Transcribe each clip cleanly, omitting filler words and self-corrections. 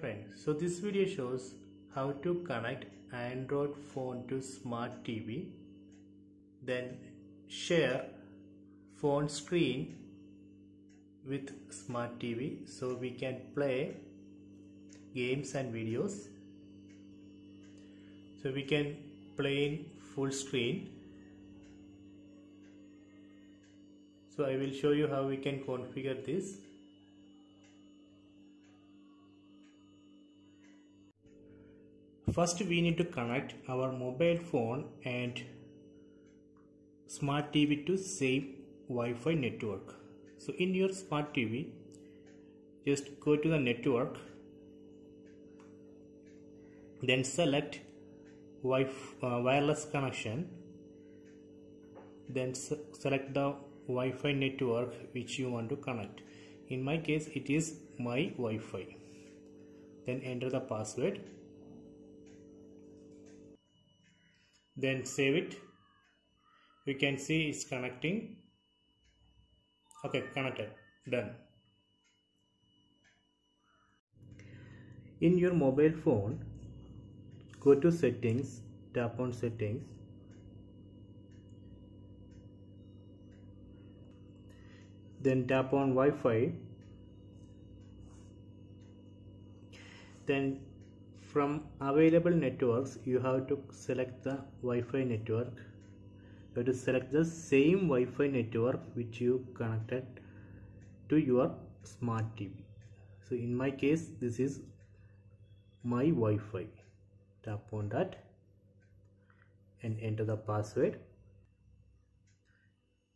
friends, so this video shows how to connect Android phone to smart TV, then share phone screen with smart TV so we can play games and videos. So we can play in full screen. So I will show you how we can configure this. First we need to connect our mobile phone and smart TV to same Wi-Fi network. So in your smart TV, just go to the network, then select wireless connection, then select the Wi-Fi network which you want to connect. In my case it is my Wi-Fi. Then enter the password, then save it. You can see it's connecting. Okay, connected, done. In your mobile phone, go to settings, tap on settings. Then tap on Wi-Fi. Then from available networks, you have to select the Wi-Fi network. You have to select the same Wi-Fi network which you connected to your smart TV. So in my case, this is my Wi-Fi. Tap on that and enter the password.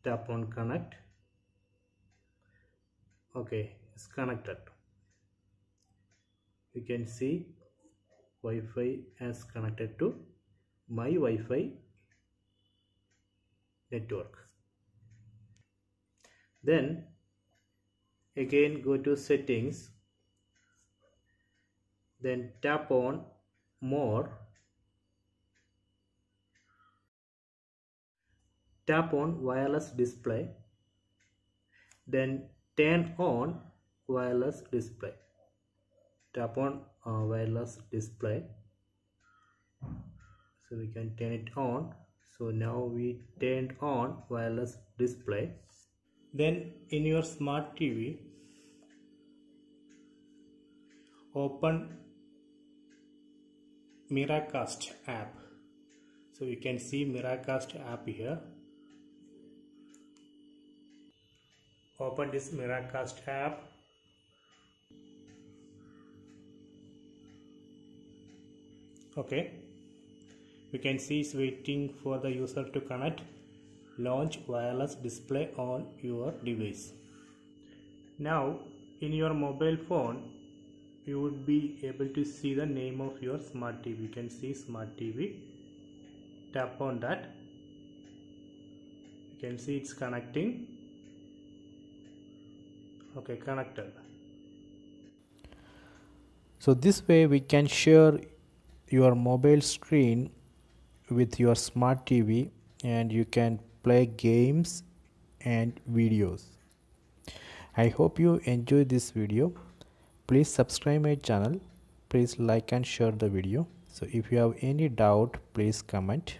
Tap on connect. Okay, it's connected. You can see Wi-Fi as connected to my Wi-Fi network. Then again go to settings, then tap on more, tap on wireless display, then turn on wireless display. Tap on wireless display, so we can turn it on. So now we turned on wireless display. Then in your smart TV, open Miracast app. So you can see Miracast app here. Open this Miracast app. Okay. You can see it's waiting for the user to connect. Launch wireless display on your device. Now in your mobile phone, you would be able to see the name of your smart TV. You can see smart TV. Tap on that. You can see it's connecting. Okay, connected. So this way we can share your mobile screen with your smart TV and you can play games and videos. I hope you enjoyed this video. Please subscribe my channel. Please like and share the video. So if you have any doubt, please comment.